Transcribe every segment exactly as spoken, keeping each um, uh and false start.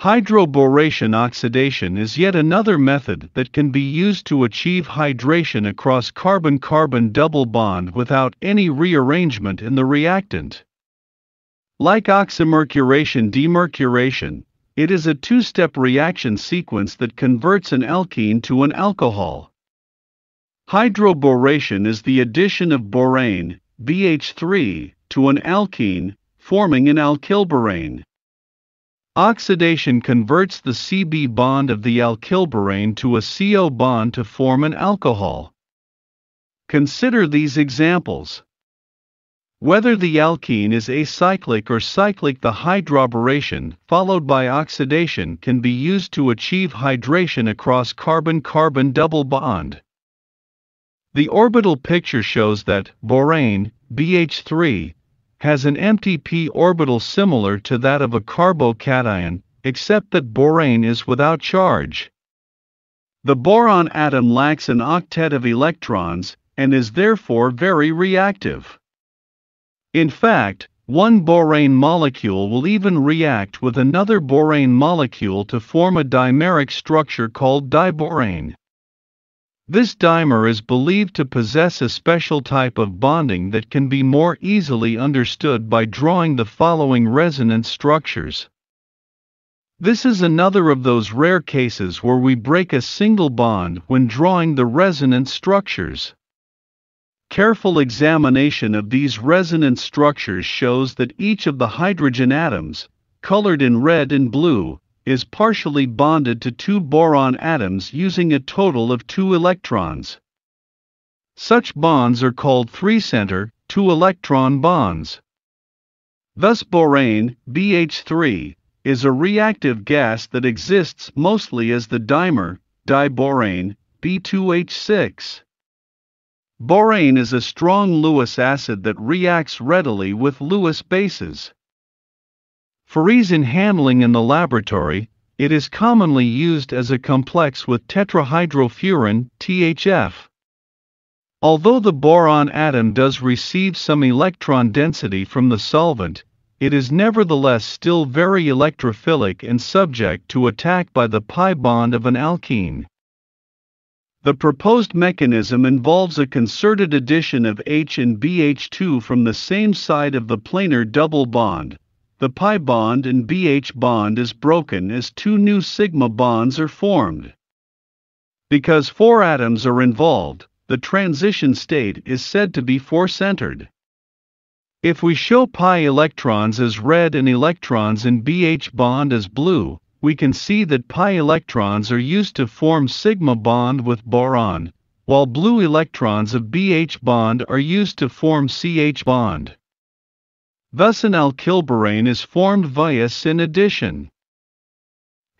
Hydroboration oxidation is yet another method that can be used to achieve hydration across carbon-carbon double bond without any rearrangement in the reactant. Like oxymercuration-demercuration, it is a two-step reaction sequence that converts an alkene to an alcohol. Hydroboration is the addition of borane, B H three, to an alkene, forming an alkylborane. Oxidation converts the C B bond of the alkylborane to a C O bond to form an alcohol. Consider these examples. Whether the alkene is acyclic or cyclic, the hydroboration followed by oxidation can be used to achieve hydration across carbon-carbon double bond. The orbital picture shows that borane, B H three, has an empty p orbital similar to that of a carbocation, except that borane is without charge. The boron atom lacks an octet of electrons, and is therefore very reactive. In fact, one borane molecule will even react with another borane molecule to form a dimeric structure called diborane. This dimer is believed to possess a special type of bonding that can be more easily understood by drawing the following resonance structures. This is another of those rare cases where we break a single bond when drawing the resonance structures. Careful examination of these resonance structures shows that each of the hydrogen atoms, colored in red and blue, is partially bonded to two boron atoms using a total of two electrons. Such bonds are called three-center, two-electron bonds. Thus borane, B H three, is a reactive gas that exists mostly as the dimer, diborane, B two H six. Borane is a strong Lewis acid that reacts readily with Lewis bases. For ease in handling in the laboratory, it is commonly used as a complex with tetrahydrofuran, T H F. Although the boron atom does receive some electron density from the solvent, it is nevertheless still very electrophilic and subject to attack by the pi bond of an alkene. The proposed mechanism involves a concerted addition of H and B H two from the same side of the planar double bond. The pi bond and B H bond is broken as two new sigma bonds are formed. Because four atoms are involved, the transition state is said to be four-centered. If we show pi electrons as red and electrons in B H bond as blue, we can see that pi electrons are used to form sigma bond with boron, while blue electrons of B H bond are used to form C H bond. Thus an alkylborane is formed via synaddition.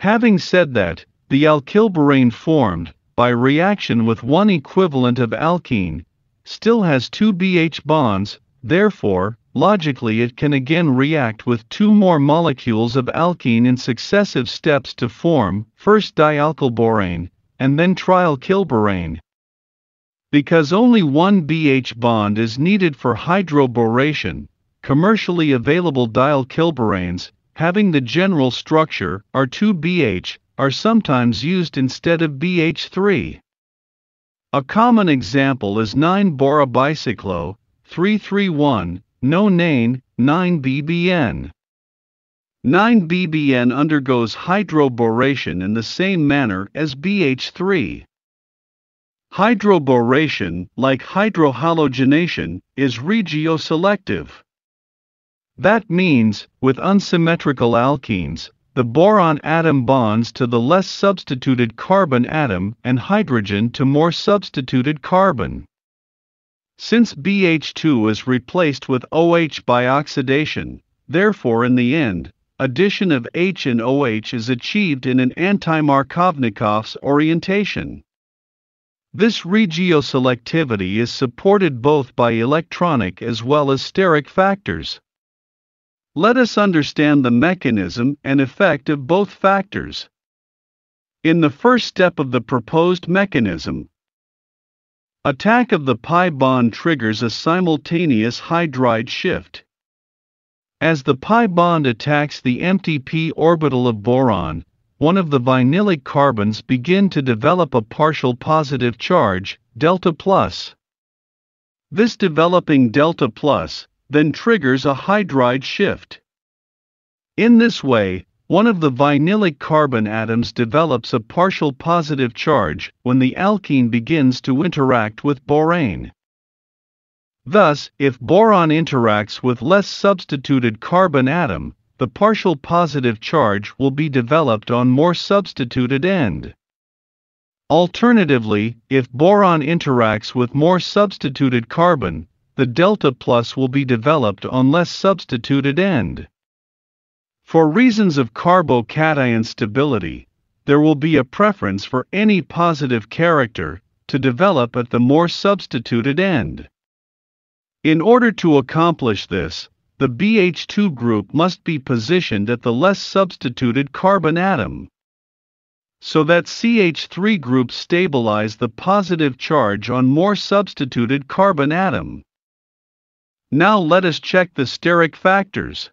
Having said that, the alkylborane formed, by reaction with one equivalent of alkene, still has two B H bonds, therefore, logically it can again react with two more molecules of alkene in successive steps to form, first dialkylborane, and then trialkylborane. Because only one B H bond is needed for hydroboration, commercially available dialkylboranes, having the general structure, are two B H, are sometimes used instead of B H three. A common example is nine borobicyclo, three three one, nonane, nine B B N. nine B B N undergoes hydroboration in the same manner as B H three. Hydroboration, like hydrohalogenation, is regioselective. That means, with unsymmetrical alkenes, the boron atom bonds to the less substituted carbon atom and hydrogen to more substituted carbon. Since B H two is replaced with O H by oxidation, therefore in the end, addition of H and O H is achieved in an anti-Markovnikov's orientation. This regioselectivity is supported both by electronic as well as steric factors. Let us understand the mechanism and effect of both factors. In the first step of the proposed mechanism, attack of the pi bond triggers a simultaneous hydride shift. As the pi bond attacks the empty p orbital of boron, one of the vinylic carbons begin to develop a partial positive charge, delta plus. This developing delta plus then triggers a hydride shift. In this way, one of the vinylic carbon atoms develops a partial positive charge when the alkene begins to interact with borane. Thus, if boron interacts with less substituted carbon atom, the partial positive charge will be developed on more substituted end. Alternatively, if boron interacts with more substituted carbon, the delta plus will be developed on less substituted end. For reasons of carbocation stability, there will be a preference for any positive character to develop at the more substituted end. In order to accomplish this, the B H two group must be positioned at the less substituted carbon atom, so that C H three groups stabilize the positive charge on more substituted carbon atom. Now let us check the steric factors.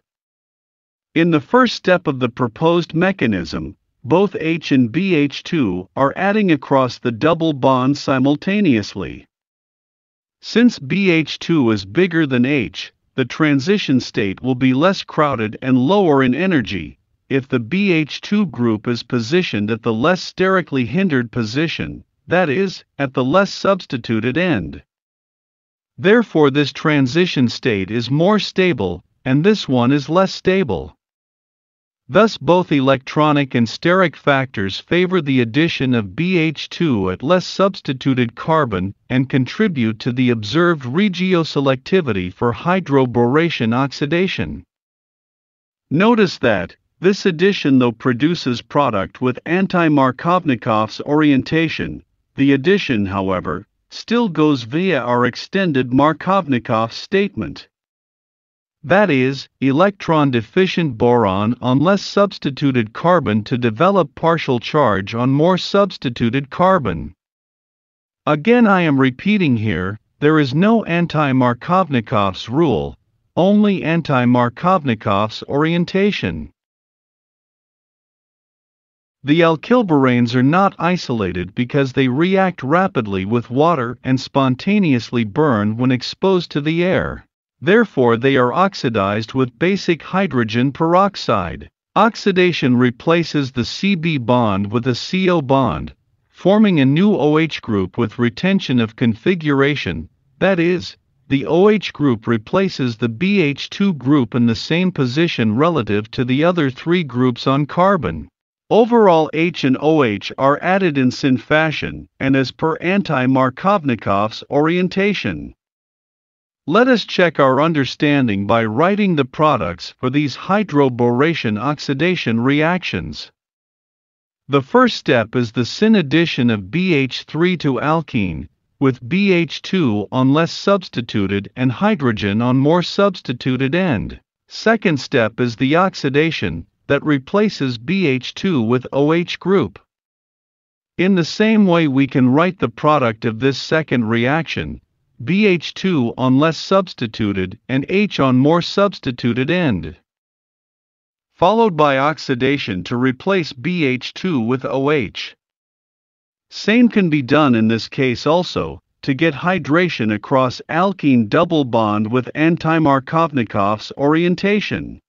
In the first step of the proposed mechanism, both H and B H two are adding across the double bond simultaneously. Since B H two is bigger than H, the transition state will be less crowded and lower in energy if the B H two group is positioned at the less sterically hindered position, that is, at the less substituted end. Therefore, this transition state is more stable, and this one is less stable. Thus, both electronic and steric factors favor the addition of B H two at less substituted carbon and contribute to the observed regioselectivity for hydroboration-oxidation. Notice that this addition, though, produces product with anti-Markovnikov's orientation. The addition, however, still goes via our extended Markovnikov statement. That is, electron-deficient boron on less substituted carbon to develop partial charge on more substituted carbon. Again, I am repeating here, there is no anti-Markovnikov's rule, only anti-Markovnikov's orientation. The alkylboranes are not isolated because they react rapidly with water and spontaneously burn when exposed to the air. Therefore, they are oxidized with basic hydrogen peroxide. Oxidation replaces the C B bond with a C O bond, forming a new OH group with retention of configuration, that is, the OH group replaces the B H two group in the same position relative to the other three groups on carbon. Overall, H and OH are added in syn fashion and as per anti-Markovnikov's orientation. Let us check our understanding by writing the products for these hydroboration-oxidation reactions. The first step is the syn addition of B H three to alkene, with B H two on less substituted and hydrogen on more substituted end. Second step is the oxidation that replaces B H two with OH group. In the same way, we can write the product of this second reaction, B H two on less substituted and H on more substituted end, followed by oxidation to replace B H two with OH. Same can be done in this case also, to get hydration across alkene double bond with anti-Markovnikov's orientation.